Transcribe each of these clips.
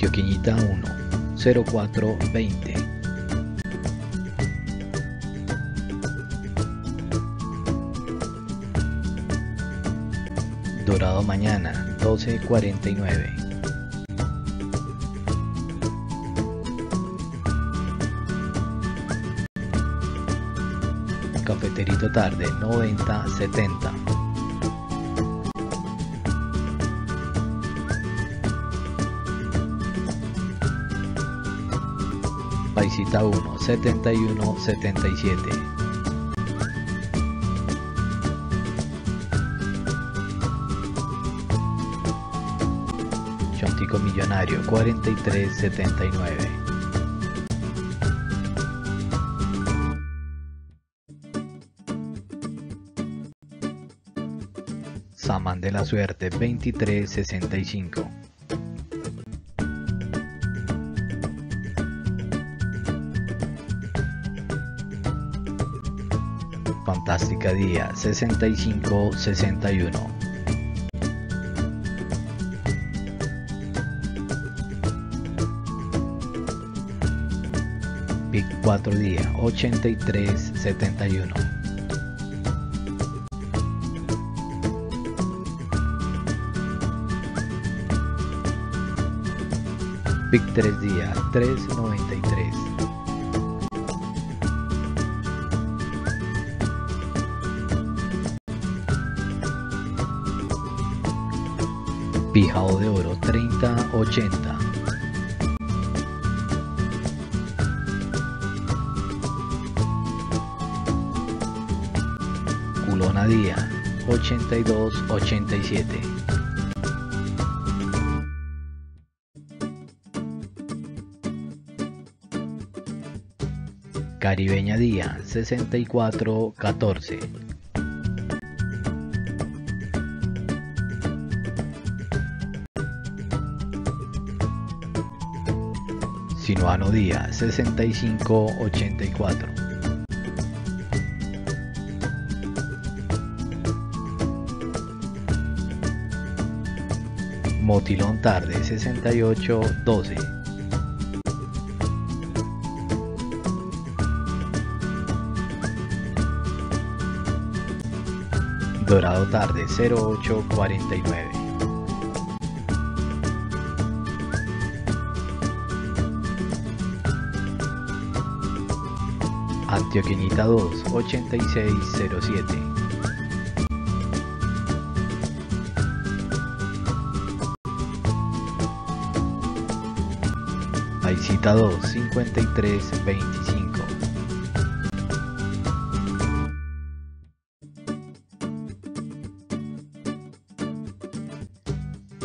Antioqueñita 1, 0420. Dorado mañana, 12:49. Cafeterito tarde, 90:70. Paisita 1, 71:77. Chontico Millonario, 43:79. Samán de la Suerte, 23:65. Fantástica Día, 65:61. Pic 4 Día, 83:71. Pic 3 Día, 3:93. Pijao de Oro, 30:80. Culona Día, 82:87. Caribeña Día, 64:14. Sinuano Día, 65:84. Motilón tarde, 68:12. Dorado tarde, 08:49. Antioqueñita 2, 86:07. Paisita 2, 53:25.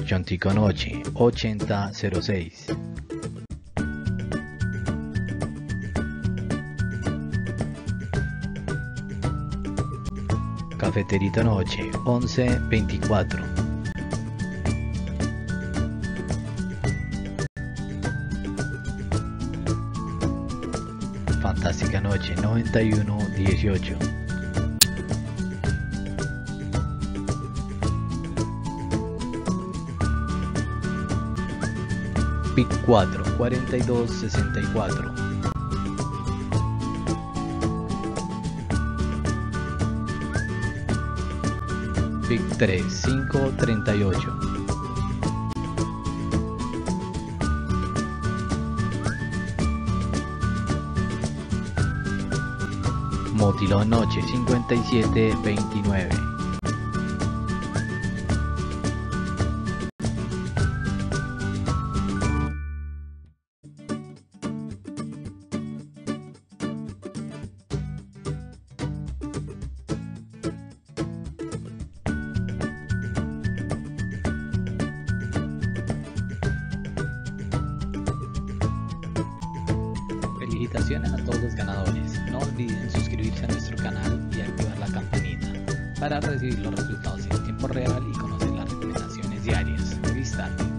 Chontico Noche, 80:06. Cafeterito Noche, 11:24. Fantástica Noche, 91:18. Pic 4, 42:64. Pic 3, 5:38. Motilón Noche, 57:29. Felicitaciones a todos los ganadores, no olviden suscribirse a nuestro canal y activar la campanita para recibir los resultados en tiempo real y conocer las recomendaciones diarias. Feliz tarde.